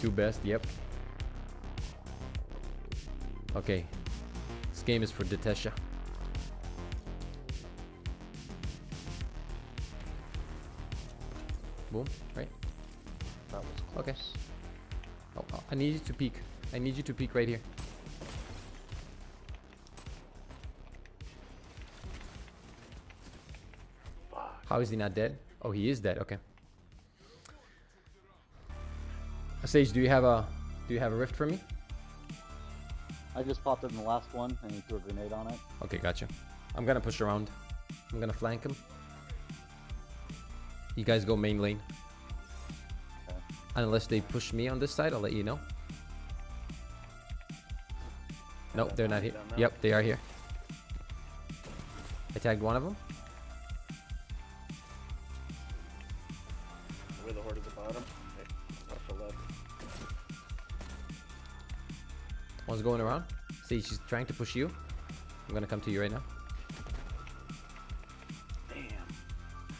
Two best, yep. Okay. This game is for Detesha. Boom, right? That was close. Okay. Oh, I need you to peek. I need you to peek right here. How is he not dead? Oh, he is dead. Okay. Sage, do you have a rift for me? I just popped it in the last one and he threw a grenade on it. Okay, gotcha. I'm gonna push around. I'm gonna flank him. You guys go main lane. Okay. Unless they push me on this side, I'll let you know. Nope, they're not here. Yep, they are here. I tagged one of them. Where the horde is at the bottom. One's going around. See, she's trying to push you. I'm gonna come to you right now. Damn.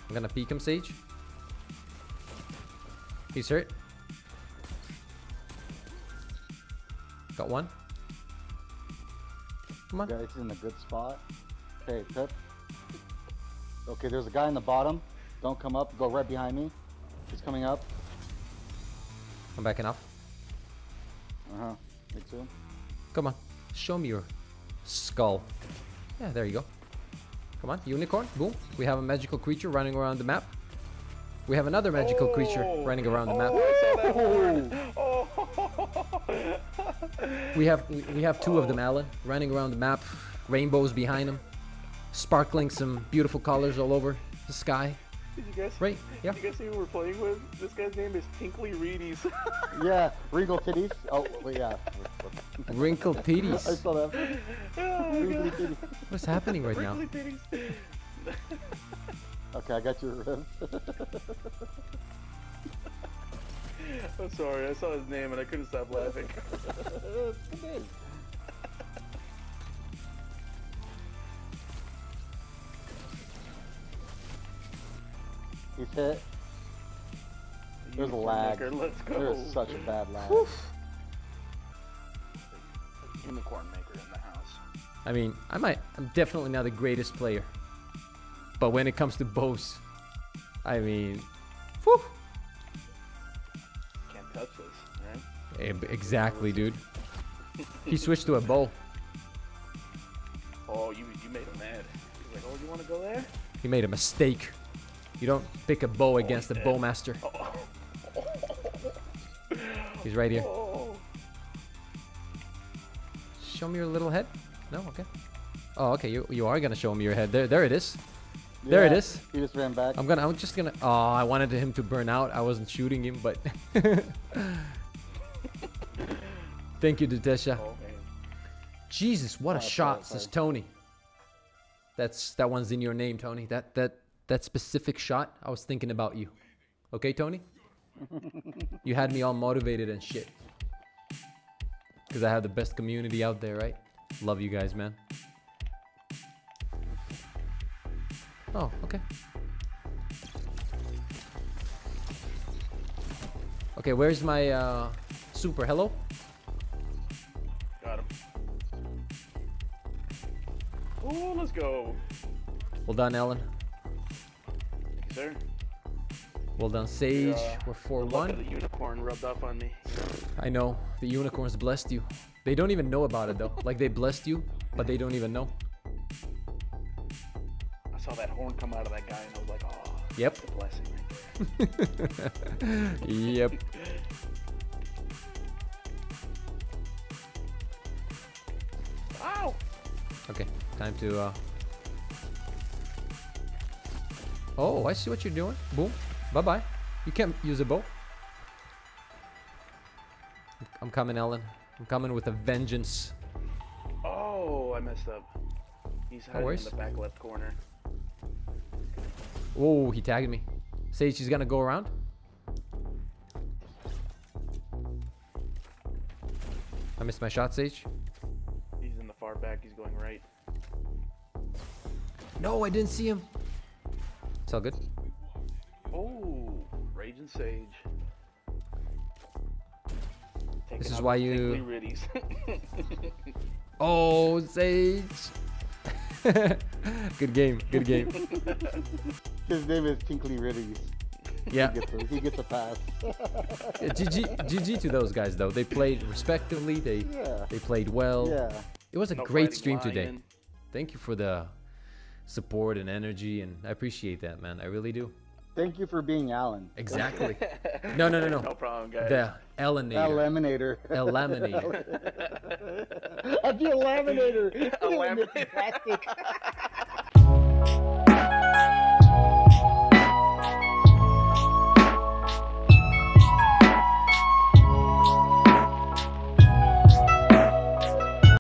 I'm gonna peek him, Sage. He's hurt. Got one. Come on. Guys, he's in a good spot. Okay, Pip. Okay, there's a guy in the bottom. Don't come up. Go right behind me. He's coming up. I'm backing up. Uh-huh. Me too. Come on, show me your skull. Yeah, there you go. Come on, unicorn, boom. We have a magical creature running around the map. We have another magical creature running around the map. We have two of them, Alan, running around the map. Rainbows behind them, sparkling some beautiful colors all over the sky. Did you guys, right? Yeah. Did you guys see who we're playing with? This guy's name is Tinkly Reedies. Yeah, Wrinkle Titties. Oh, well, yeah. Wrinkle Titties. I saw that. Oh, what's happening right now? Titties. Okay, I got your rim. I'm sorry, I saw his name and I couldn't stop laughing. It's good. He's hit. There's a lag. Let's go. There's such a bad lag. Oof. Unicorn maker in the house. I mean, I'm definitely not the greatest player, but when it comes to bows, I mean, whew. Can't touch this, right? Exactly, dude. He switched to a bow. Oh, you made him mad. He's like, oh, you want to go there? He made a mistake. You don't pick a bow against a bowmaster. He's right here. Show me your little head. No, okay. Oh, okay. You are gonna show me your head. There it is. Yeah, there it is. He just ran back. I'm just gonna. Oh, I wanted him to burn out. I wasn't shooting him, but. Thank you, Detesha. Oh, Jesus, what a shot! Says Tony. That one's in your name, Tony. That specific shot, I was thinking about you. Okay, Tony? You had me all motivated and shit. Because I have the best community out there, right? Love you guys, man. Oh, okay. Okay, where's my super? Hello? Got him. Oh, let's go. Well done, Alan. There. Well done, Sage. We're 4-1. The unicorn rubbed up on me. I know. The unicorns blessed you. They don't even know about it, though. Like, they blessed you, but they don't even know. I saw that horn come out of that guy, and I was like, oh, yep. That's a blessing right there. Yep. Ow! Okay, time to... Oh, I see what you're doing. Boom. Bye-bye. You can't use a bow. I'm coming, Alan. I'm coming with a vengeance. Oh, I messed up. He's hiding in the back left corner. Oh, he tagged me. Sage, he's gonna go around. I missed my shot, Sage. He's in the far back. He's going right. No, I didn't see him. It's all good. Oh, Raging Sage. This is why you. Oh, Sage. Good game. Good game. His name is Tinkly Riddies. Yeah. He gets a pass. Yeah, GG to those guys though. They played respectively. They played well. Yeah. It was a great stream today. Thank you for the support and energy, and I appreciate that, man. I really do. Thank you for being Alan. Exactly. No. No problem, guys. The Eliminator. Eliminator. I'd be a laminator. A laminator.